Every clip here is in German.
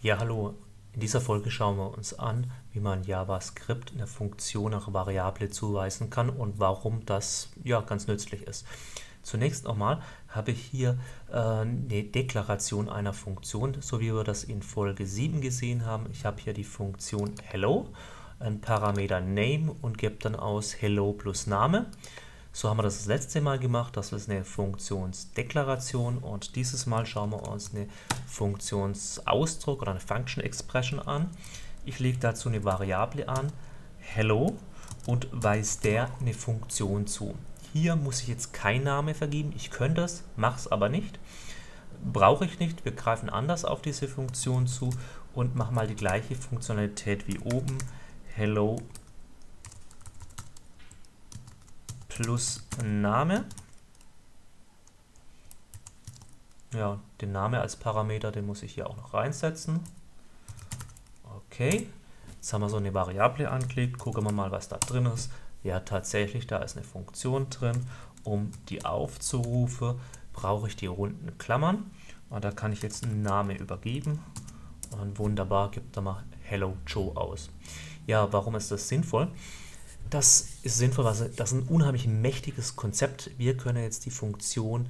Ja, hallo. In dieser Folge schauen wir uns an, wie man JavaScript eine Funktion nach Variable zuweisen kann und warum das ja ganz nützlich ist. Zunächst einmal habe ich hier eine Deklaration einer Funktion, so wie wir das in Folge 7 gesehen haben. Ich habe hier die Funktion Hello, einen Parameter Name und gebe dann aus Hello plus Name. So haben wir das letzte Mal gemacht, das ist eine Funktionsdeklaration und dieses Mal schauen wir uns eine Funktionsausdruck oder eine Function Expression an. Ich lege dazu eine Variable an, hello, und weise der eine Funktion zu. Hier muss ich jetzt keinen Namen vergeben, ich könnte es, mache es aber nicht. Brauche ich nicht, wir greifen anders auf diese Funktion zu und machen mal die gleiche Funktionalität wie oben, hello plus Name. Ja, den Name als Parameter, den muss ich hier auch noch reinsetzen. Okay, jetzt haben wir so eine Variable angelegt, gucken wir mal, was da drin ist. Ja, tatsächlich, da ist eine Funktion drin. Um die aufzurufen, brauche ich die runden Klammern. Und da kann ich jetzt einen Namen übergeben. Und wunderbar, gibt da mal Hello Joe aus. Ja, warum ist das sinnvoll? Das ist sinnvoll, weil das ist ein unheimlich mächtiges Konzept. Wir können jetzt die Funktion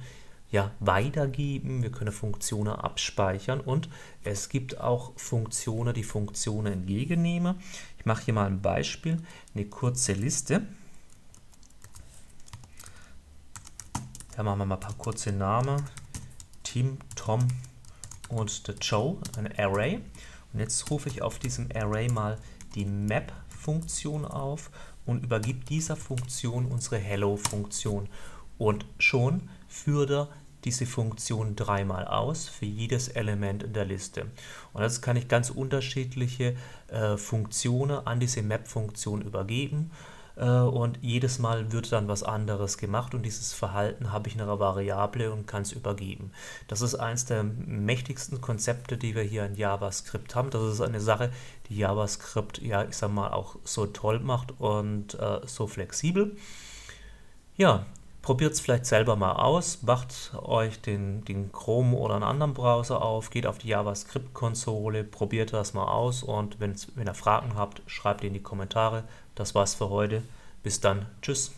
ja weitergeben, wir können Funktionen abspeichern und es gibt auch Funktionen, die Funktionen entgegennehmen. Ich mache hier mal ein Beispiel, eine kurze Liste. Da machen wir mal ein paar kurze Namen. Tim, Tom und der Joe, ein Array. Und jetzt rufe ich auf diesem Array mal die Map-Funktion auf und übergebe dieser Funktion unsere Hello-Funktion. Und schon führt er diese Funktion dreimal aus, für jedes Element in der Liste. Und jetzt kann ich ganz unterschiedliche Funktionen an diese Map-Funktion übergeben. Und jedes Mal wird dann was anderes gemacht und dieses Verhalten habe ich in einer Variable und kann es übergeben. Das ist eines der mächtigsten Konzepte, die wir hier in JavaScript haben. Das ist eine Sache, die JavaScript, ja, ich sag mal, auch so toll macht und so flexibel. Ja, probiert es vielleicht selber mal aus, macht euch den Chrome oder einen anderen Browser auf, geht auf die JavaScript-Konsole, probiert das mal aus und wenn ihr Fragen habt, schreibt die in die Kommentare. Das war's für heute. Bis dann. Tschüss.